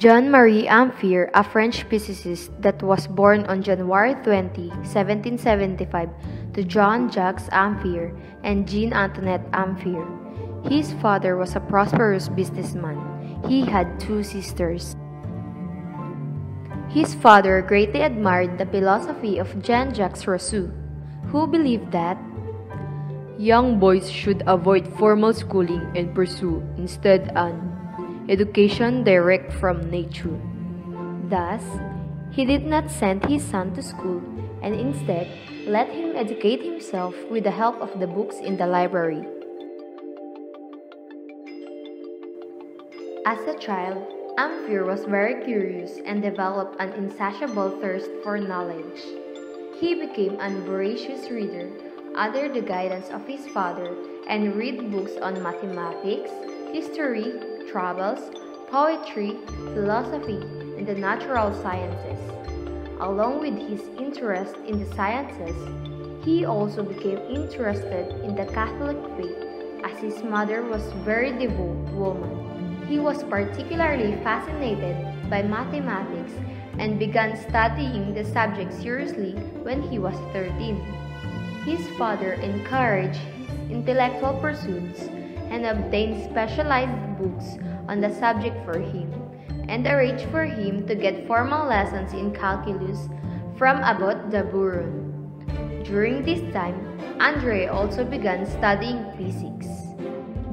Jean-Marie Ampère, a French physicist that was born on January 20, 1775, to Jean-Jacques Ampère and Jeanne-Antoinette Ampère. His father was a prosperous businessman. He had two sisters. His father greatly admired the philosophy of Jean-Jacques Rousseau, who believed that young boys should avoid formal schooling and pursue instead an education direct from nature. Thus, he did not send his son to school and instead let him educate himself with the help of the books in the library. As a child, Ampère was very curious and developed an insatiable thirst for knowledge. He became a voracious reader under the guidance of his father and read books on mathematics, history, travels, poetry, philosophy, and the natural sciences. Along with his interest in the sciences, he also became interested in the Catholic faith, as his mother was a very devout woman. He was particularly fascinated by mathematics and began studying the subject seriously when he was 13. His father encouraged his intellectual pursuits and obtained specialized books on the subject for him and arranged for him to get formal lessons in calculus from Abbot de Burun. During this time, André also began studying physics.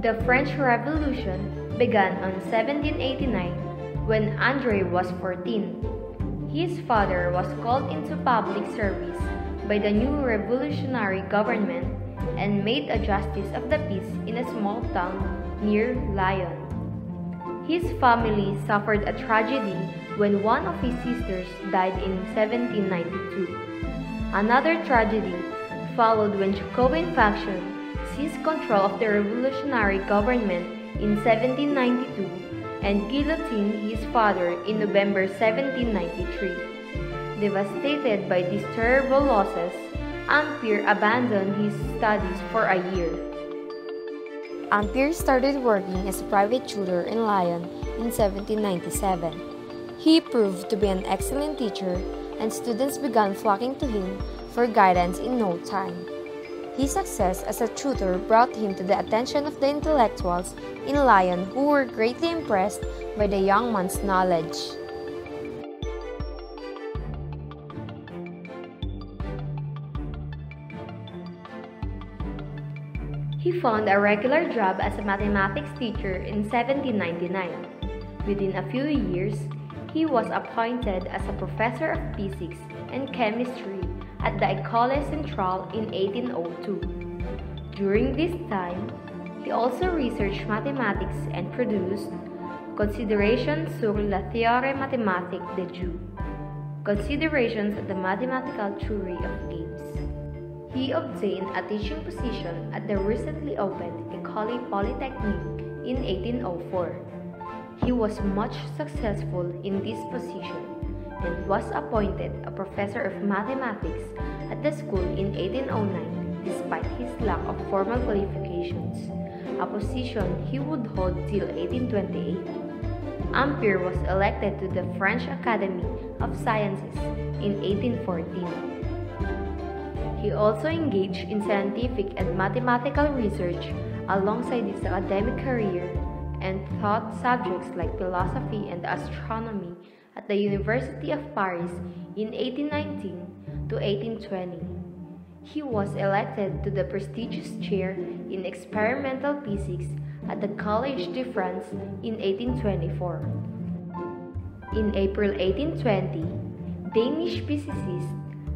The French Revolution began on 1789 when André was 14. His father was called into public service by the new revolutionary government and made a justice of the peace in a small town near Lyon. His family suffered a tragedy when one of his sisters died in 1792. Another tragedy followed when Jacobin faction seized control of the revolutionary government in 1792 and guillotined his father in November 1793. Devastated by these terrible losses, Ampère abandoned his studies for a year. Ampère started working as a private tutor in Lyon in 1797. He proved to be an excellent teacher, and students began flocking to him for guidance in no time. His success as a tutor brought him to the attention of the intellectuals in Lyon, who were greatly impressed by the young man's knowledge. He found a regular job as a mathematics teacher in 1799. Within a few years, he was appointed as a professor of physics and chemistry at the Ecole Centrale in 1802. During this time, he also researched mathematics and produced Considerations sur la théorie mathématique des jeux, Considerations of the Mathematical Theory of Games. He obtained a teaching position at the recently opened École Polytechnique in 1804. He was much successful in this position and was appointed a professor of mathematics at the school in 1809 despite his lack of formal qualifications, a position he would hold till 1828. Ampère was elected to the French Academy of Sciences in 1814. He also engaged in scientific and mathematical research alongside his academic career and taught subjects like philosophy and astronomy at the University of Paris in 1819 to 1820. He was elected to the prestigious chair in experimental physics at the Collège de France in 1824. In April 1820, Danish physicist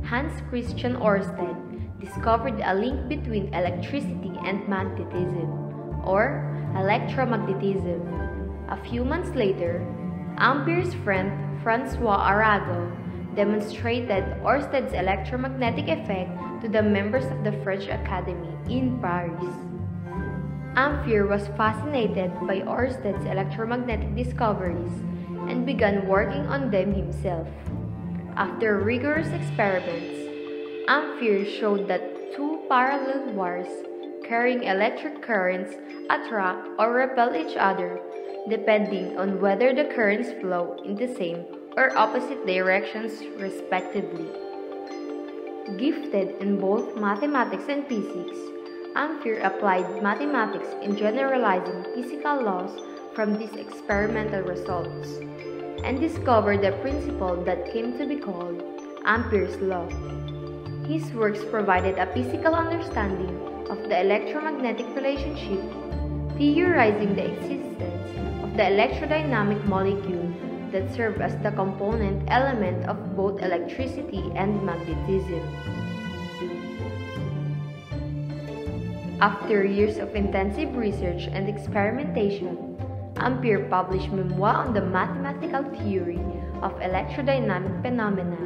Hans Christian Oersted discovered a link between electricity and magnetism, or electromagnetism. A few months later, Ampère's friend François Arago demonstrated Oersted's electromagnetic effect to the members of the French Academy in Paris. Ampère was fascinated by Oersted's electromagnetic discoveries and began working on them himself. After rigorous experiments, Ampère showed that two parallel wires carrying electric currents attract or repel each other depending on whether the currents flow in the same or opposite directions respectively. Gifted in both mathematics and physics, Ampère applied mathematics in generalizing physical laws from these experimental results, and discovered the principle that came to be called Ampere's law. His works provided a physical understanding of the electromagnetic relationship, theorizing the existence of the electrodynamic molecule that serve as the component element of both electricity and magnetism. After years of intensive research and experimentation, Ampère published Memoir on the Mathematical Theory of Electrodynamic Phenomena,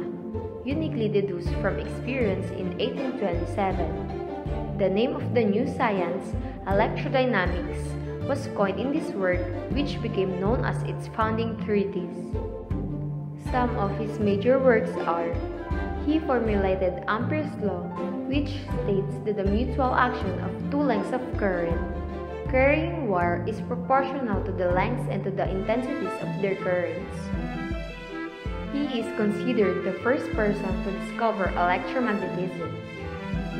uniquely deduced from experience in 1827. The name of the new science, electrodynamics, was coined in this work, which became known as its founding treatise. Some of his major works are: he formulated Ampere's law, which states that the mutual action of two lengths of current carrying wire is proportional to the lengths and to the intensities of their currents. He is considered the first person to discover electromagnetism.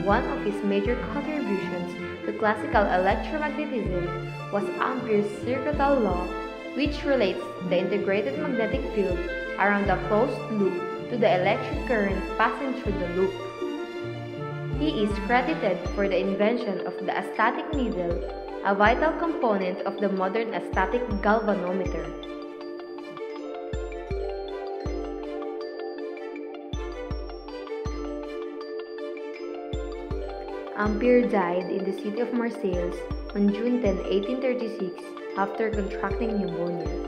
One of his major contributions to classical electromagnetism was Ampere's circuital law, which relates the integrated magnetic field around a closed loop to the electric current passing through the loop. He is credited for the invention of the astatic needle, a vital component of the modern astatic galvanometer. Ampère died in the city of Marseilles on June 10, 1836, after contracting pneumonia.